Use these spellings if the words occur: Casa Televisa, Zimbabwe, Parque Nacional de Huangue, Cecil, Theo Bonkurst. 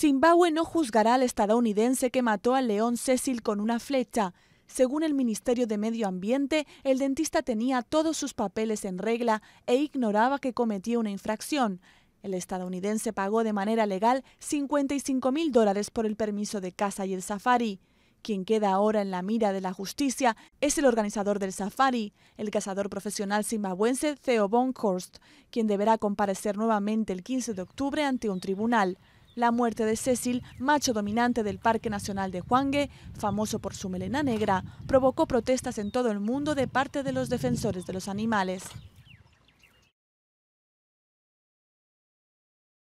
Zimbabue no juzgará al estadounidense que mató al león Cecil con una flecha. Según el Ministerio de Medio Ambiente, el dentista tenía todos sus papeles en regla e ignoraba que cometía una infracción. El estadounidense pagó de manera legal $55.000 por el permiso de caza y el safari. Quien queda ahora en la mira de la justicia es el organizador del safari, el cazador profesional zimbabuense Theo Bonkurst, quien deberá comparecer nuevamente el 15 de octubre ante un tribunal. La muerte de Cecil, macho dominante del Parque Nacional de Huangue, famoso por su melena negra, provocó protestas en todo el mundo de parte de los defensores de los animales.